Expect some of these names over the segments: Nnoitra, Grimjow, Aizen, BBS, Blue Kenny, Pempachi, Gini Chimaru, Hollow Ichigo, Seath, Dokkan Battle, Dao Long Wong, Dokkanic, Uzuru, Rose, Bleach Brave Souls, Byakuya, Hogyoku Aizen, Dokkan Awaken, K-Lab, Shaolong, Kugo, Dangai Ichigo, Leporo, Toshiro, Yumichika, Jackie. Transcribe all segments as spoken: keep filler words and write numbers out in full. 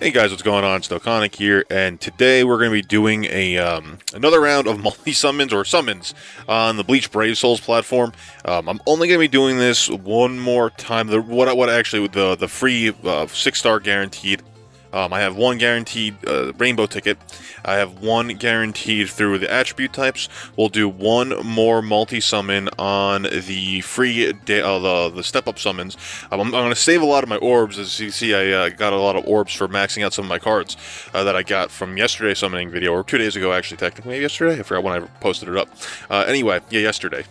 Hey guys, what's going on? It's Dokkanic here, and today we're going to be doing a um, another round of multi-summons, or summons, on the Bleach Brave Souls platform. Um, I'm only going to be doing this one more time. The, what, what actually, the, the free uh, six star guaranteed. Um, I have one guaranteed uh, rainbow ticket. I have one guaranteed through the attribute types. We'll do one more multi-summon on the free day, uh, the, the step-up summons. Um, I'm, I'm going to save a lot of my orbs. As you see, I uh, got a lot of orbs for maxing out some of my cards uh, that I got from yesterday's summoning video, or two days ago, actually, technically. Yesterday? I forgot when I posted it up. Uh, anyway, yeah, yesterday.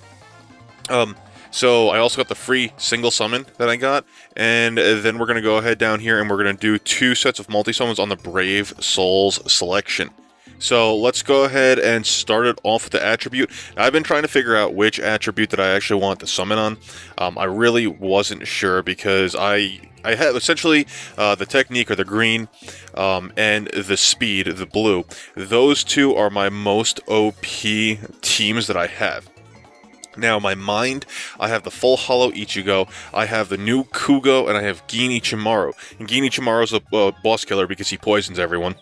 Um... So I also got the free single summon that I got, and then we're going to go ahead down here and we're going to do two sets of multi-summons on the Brave Souls selection. So let's go ahead and start it off with the attribute. I've been trying to figure out which attribute that I actually want the summon on. Um, I really wasn't sure because I I have essentially uh, the technique, or the green, um, and the speed, the blue. Those two are my most O P teams that I have. Now, my mind, I have the full Hollow Ichigo, I have the new Kugo, and I have Gini Chimaru. And Gini Chimaru's a uh, boss killer because he poisons everyone.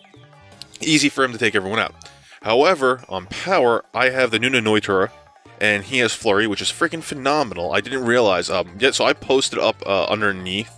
Easy for him to take everyone out. However, on power, I have the new Nnoitra, and he has Flurry, which is freaking phenomenal. I didn't realize, um, yet, so I posted up uh, underneath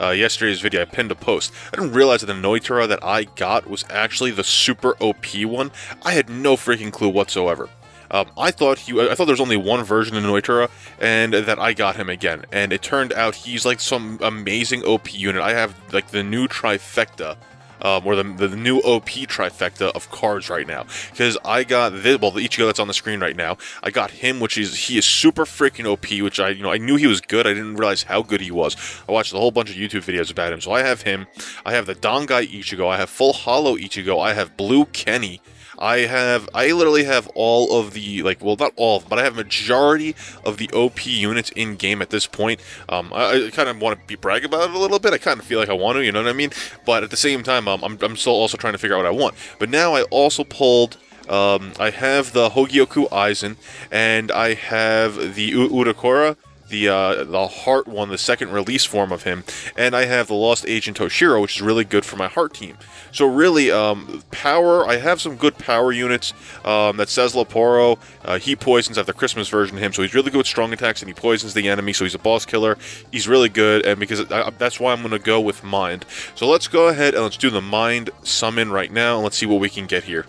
uh, yesterday's video, I pinned a post. I didn't realize that the Nnoitra that I got was actually the super O P one. I had no freaking clue whatsoever. Um, I thought he, I thought there was only one version of Nnoitra, and that I got him again. And it turned out he's like some amazing O P unit. I have like the new trifecta, um, or the, the new O P trifecta of cards right now. Because I got this, well, the Ichigo that's on the screen right now. I got him, which is, he is super freaking O P, which I, you know, I knew he was good. I didn't realize how good he was. I watched a whole bunch of YouTube videos about him. So I have him. I have the Dangai Ichigo. I have full Hollow Ichigo. I have Blue Kenny. I have, I literally have all of the, like, well, not all, but I have majority of the O P units in game at this point. Um, I, I kind of want to be brag about it a little bit. I kind of feel like I want to, you know what I mean? But at the same time, um, I'm, I'm still also trying to figure out what I want. But now I also pulled, um, I have the Hogyoku Aizen, and I have the U Urakora. The, uh, the heart one, the second release form of him, and I have the Lost Agent Toshiro, which is really good for my heart team. So really, um, power, I have some good power units, um, that says Leporo, uh, he poisons, I have the Christmas version of him, so he's really good with strong attacks, and he poisons the enemy, so he's a boss killer, he's really good, and because, I, that's why I'm gonna go with Mind. So let's go ahead and let's do the Mind summon right now, and let's see what we can get here.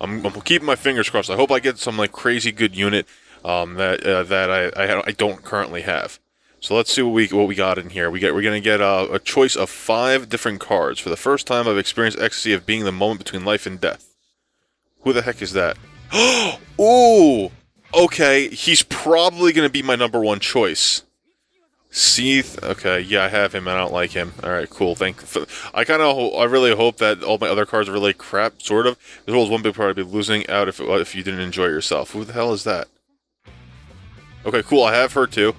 I'm, I'm keeping my fingers crossed. I hope I get some, like, crazy good unit, Um, that uh, that I, I I don't currently have. So let's see what we what we got in here. We get we're gonna get a, a choice of five different cards. For the first time, I've experienced ecstasy of being the moment between life and death. Who the heck is that? Ooh, okay, he's probably gonna be my number one choice. Seath, okay, yeah, I have him, I don't like him. Alright, cool, thank you. I kind of, I really hope that all my other cards are really crap, sort of. As well as one big part I'd be losing out if, if you didn't enjoy yourself. Who the hell is that? Okay, cool, I have her too.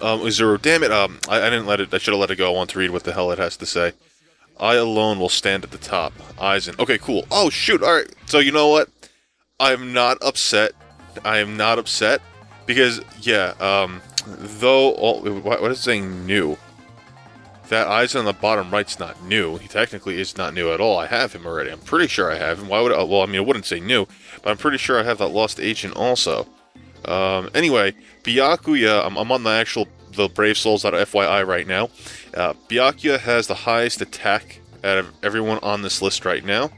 Um, Uzuru, damn it, um, I, I didn't let it, I should have let it go. I want to read what the hell it has to say. I alone will stand at the top. Aizen, okay, cool. Oh, shoot, alright, so you know what? I'm not upset. I am not upset, because, yeah, um, though, all, what is it saying new? That Aizen on the bottom right's not new. He technically is not new at all. I have him already. I'm pretty sure I have him. Why would I? Well, I mean, I wouldn't say new, but I'm pretty sure I have that Lost Agent also. Um, anyway, Byakuya, I'm, I'm on the actual the Brave Souls F Y I right now. Uh, Byakuya has the highest attack out of everyone on this list right now.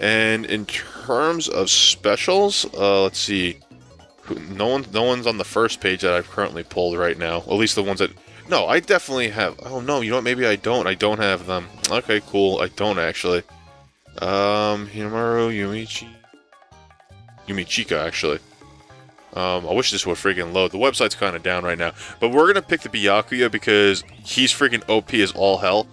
And in terms of specials, uh, let's see. No one, no one's on the first page that I've currently pulled right now. At least the ones that. No, I definitely have... Oh, no, you know what? Maybe I don't. I don't have them. Okay, cool. I don't, actually. Um, Himaru, Yumichi... Yumichika, actually. Um, I wish this would freaking load. The website's kind of down right now. But we're going to pick the Byakuya because he's freaking O P as all hell.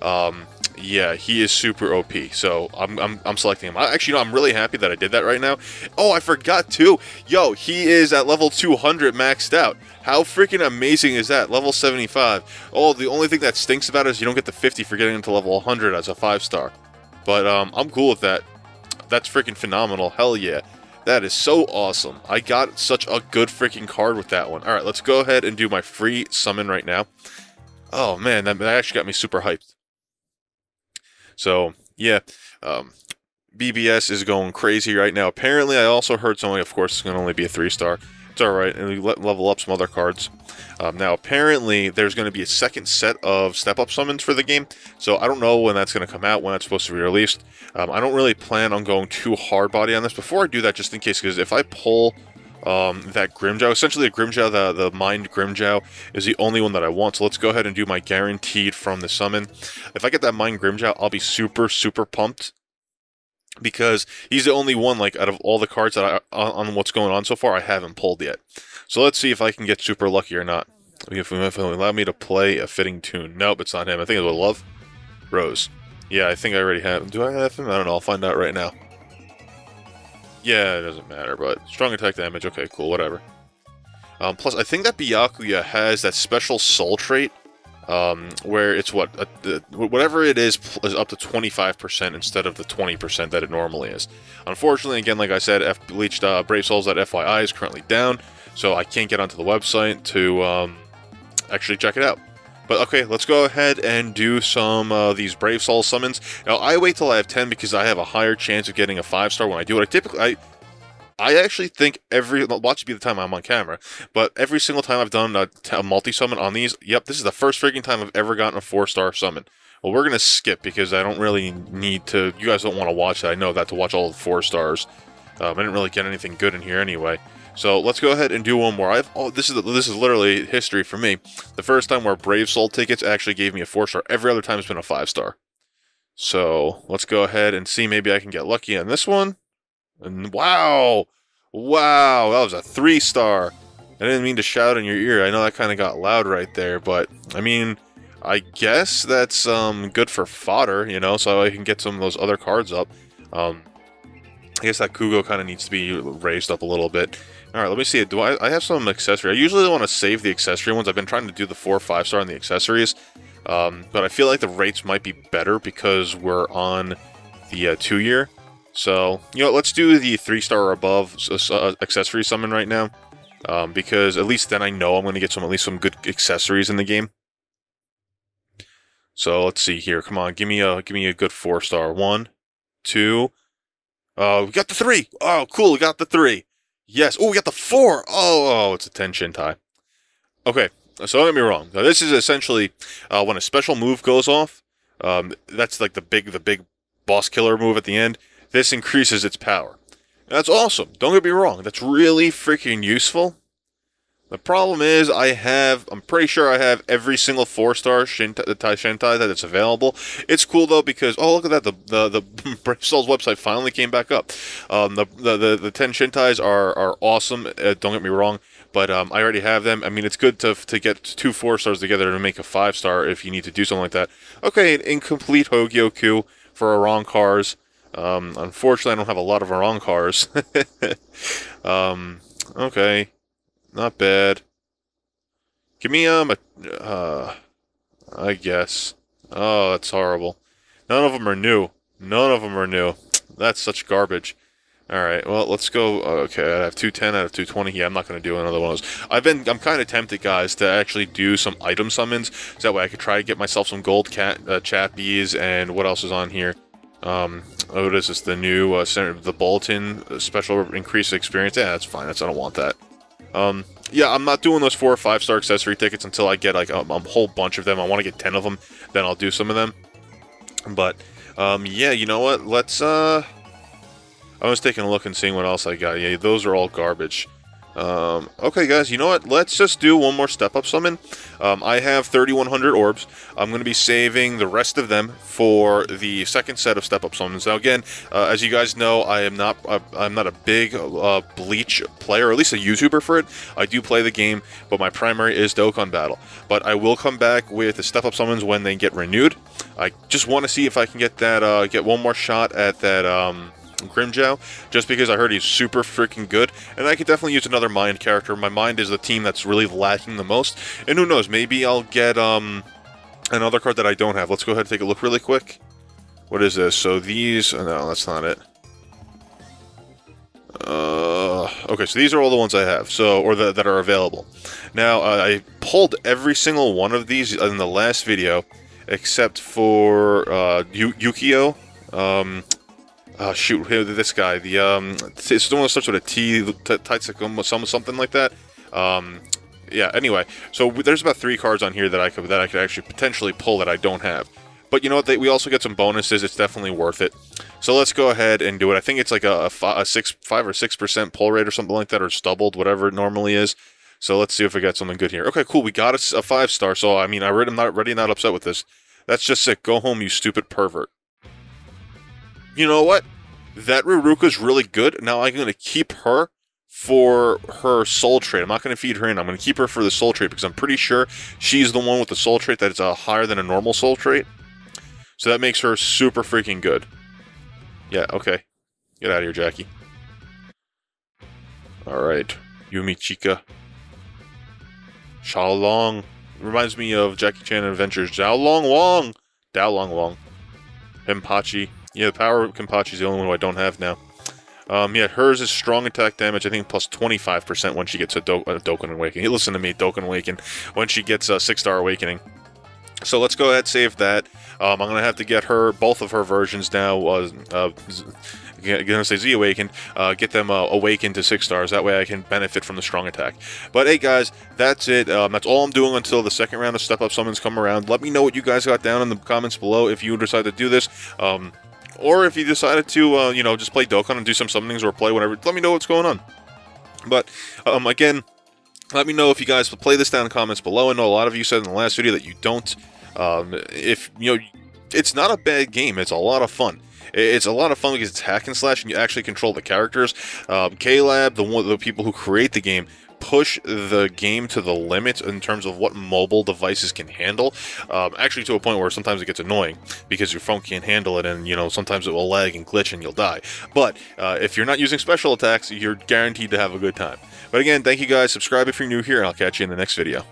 Um, yeah, he is super O P. So, I'm, I'm, I'm selecting him. I, actually, no, I'm really happy that I did that right now. Oh, I forgot, too. Yo, he is at level two hundred maxed out. How freaking amazing is that? Level seventy-five. Oh, the only thing that stinks about it is you don't get the fifty for getting into level one hundred as a five star. But um, I'm cool with that. That's freaking phenomenal. Hell yeah. That is so awesome. I got such a good freaking card with that one. All right, let's go ahead and do my free summon right now. Oh man, that, that actually got me super hyped. So yeah, um, B B S is going crazy right now. Apparently, I also heard something. Of course, it's going to only be a three star. It's all right, and we let, level up some other cards. Um, now, apparently, there's going to be a second set of step-up summons for the game. So I don't know when that's going to come out, when that's supposed to be released. Um, I don't really plan on going too hard body on this. Before I do that, just in case, because if I pull um, that Grimjow, essentially the Grimjow, the, the Mind Grimjow, is the only one that I want. So let's go ahead and do my guaranteed from the summon. If I get that Mind Grimjow, I'll be super, super pumped, because he's the only one, like, out of all the cards that I, on what's going on so far, I haven't pulled yet. So let's see if I can get super lucky or not. If it'll allow me to play a fitting tune. Nope, it's not him. I think it was Love Rose. Yeah, I think I already have him. Do I have him? I don't know. I'll find out right now. Yeah, it doesn't matter, but strong attack damage. Okay, cool, whatever. Um, plus, I think that Byakuya has that special soul trait, Um, where it's what, uh, the, whatever it is, is up to twenty-five percent instead of the twenty percent that it normally is. Unfortunately, again, like I said, F Bleached uh, Brave Souls at F Y I is currently down, so I can't get onto the website to um, actually check it out. But okay, let's go ahead and do some of uh, these Brave Souls summons. Now, I wait till I have ten because I have a higher chance of getting a five star when I do it. I typically... I, I actually think every, watch it be the time I'm on camera, but every single time I've done a, a multi-summon on these, yep, this is the first freaking time I've ever gotten a four star summon. Well, we're going to skip because I don't really need to, you guys don't want to watch that, I know that, to watch all the four stars. Um, I didn't really get anything good in here anyway. So let's go ahead and do one more. I've, oh, this is this is literally history for me. The first time where Brave Soul tickets actually gave me a four star. Every other time it's been a five star. So let's go ahead and see, maybe I can get lucky on this one. And wow, wow, that was a three star. I didn't mean to shout in your ear. I know that kind of got loud right there, but I mean, I guess that's um, good for fodder, you know, so I can get some of those other cards up. Um, I guess that Kugo kind of needs to be raised up a little bit. All right, let me see. Do I, I have some accessory. I usually want to save the accessory ones. I've been trying to do the four or five star on the accessories, um, but I feel like the rates might be better because we're on the uh, two year. So, you know, let's do the three star or above uh, accessory summon right now, um, because at least then I know I'm going to get some, at least some good accessories in the game. So, let's see here. Come on, give me a give me a good four star. One, two. Uh, we got the three. Oh, cool, we got the three. Yes. Oh, we got the four. Oh, oh, it's a ten shin tie. Okay, so don't get me wrong. Now, this is essentially uh, when a special move goes off. Um, that's like the big, the big boss killer move at the end. This increases its power. That's awesome. Don't get me wrong. That's really freaking useful. The problem is I have, I'm pretty sure I have every single four star Shintai, Shintai that it's available. It's cool though because, oh look at that, the the, the Brave Souls website finally came back up. Um, the, the, the, the ten Shintais are, are awesome, uh, don't get me wrong, but um, I already have them. I mean, it's good to, to get two four stars together to make a five star if you need to do something like that. Okay, an incomplete Hogyoku for Orang cars. Um, unfortunately, I don't have a lot of Orang cars. um, okay. Not bad. Give me, um, a, uh, I guess. Oh, that's horrible. None of them are new. None of them are new. That's such garbage. Alright, well, let's go. Okay, I have two ten out of two twenty. Yeah, I'm not going to do another one of those. I've been, I'm kind of tempted, guys, to actually do some item summons, so that way I could try to get myself some gold cat, uh, chappies, and what else is on here? Um, oh, what is this? The new, uh, center, the Bolton special increased experience. Yeah, that's fine. That's, I don't want that. Um, yeah, I'm not doing those four or five star accessory tickets until I get like a, a whole bunch of them. I want to get ten of them, then I'll do some of them. But, um, yeah, you know what? Let's, uh, I was taking a look and seeing what else I got. Yeah, those are all garbage. Um, okay, guys, you know what? Let's just do one more step-up summon. Um, I have thirty-one hundred orbs. I'm going to be saving the rest of them for the second set of step-up summons. Now, again, uh, as you guys know, I am not uh, I'm not a big uh, Bleach player, or at least a YouTuber for it. I do play the game, but my primary is Dokkan Battle. But I will come back with the step-up summons when they get renewed. I just want to see if I can get that uh, get one more shot at that. Um, Grimjow, just because I heard he's super freaking good, and I could definitely use another Mind character. My Mind is the team that's really lacking the most, and who knows, maybe I'll get um, another card that I don't have. Let's go ahead and take a look really quick. What is this? So these... Oh, no, that's not it. Uh, Okay, so these are all the ones I have, so or the, that are available. Now, uh, I pulled every single one of these in the last video, except for uh, Yu Yukio. Um, uh, shoot, this guy. The um, it's the one that starts with a T, Taitsukumo, some something like that. Um, yeah. Anyway, so there's about three cards on here that I could that I could actually potentially pull that I don't have. But you know what? They, we also get some bonuses. It's definitely worth it. So let's go ahead and do it. I think it's like a, a, five, a six, five or six percent pull rate or something like that, or it's doubled, whatever it normally is. So let's see if we got something good here. Okay, cool. We got a, a five star. So I mean, I read, I'm not ready, not upset with this. That's just sick. Go home, you stupid pervert. You know what? That Ruruka's really good. Now I'm gonna keep her for her soul trait. I'm not going to feed her in. I'm going to keep her for the soul trait because I'm pretty sure she's the one with the soul trait that is uh, higher than a normal soul trait. So that makes her super freaking good. Yeah, okay. Get out of here, Jackie. Alright. Yumichika. Shaolong. Reminds me of Jackie Chan Adventures. Dao Long Wong! Dao Long Wong. Pempachi. Yeah, the power of Pempachi is the only one I don't have now. Um, yeah, hers is strong attack damage, I think, plus twenty-five percent when she gets a Do uh, Dokkan Awakening. Hey, listen to me, Dokkan Awakening. When she gets a six star Awakening. So let's go ahead and save that. Um, I'm going to have to get her, both of her versions now, uh, uh, I'm going to say Z Awakened, uh, get them uh, awakened to six stars. That way I can benefit from the strong attack. But hey guys, that's it. Um, that's all I'm doing until the second round of Step Up Summons come around. Let me know what you guys got down in the comments below if you decide to do this. Um... Or if you decided to, uh, you know, just play Dokkan and do some summonings or play whatever, let me know what's going on. But, um, again, let me know if you guys play this down in the comments below. I know a lot of you said in the last video that you don't. Um, if, you know, it's not a bad game. It's a lot of fun. It's a lot of fun because it's hack and slash and you actually control the characters. Um, K-Lab, the, one, the people who create the game, push the game to the limit in terms of what mobile devices can handle, um, actually to a point where sometimes it gets annoying because your phone can't handle it, and you know sometimes it will lag and glitch and you'll die. But uh, if you're not using special attacks, you're guaranteed to have a good time. But again, thank you guys, subscribe if you're new here, and I'll catch you in the next video.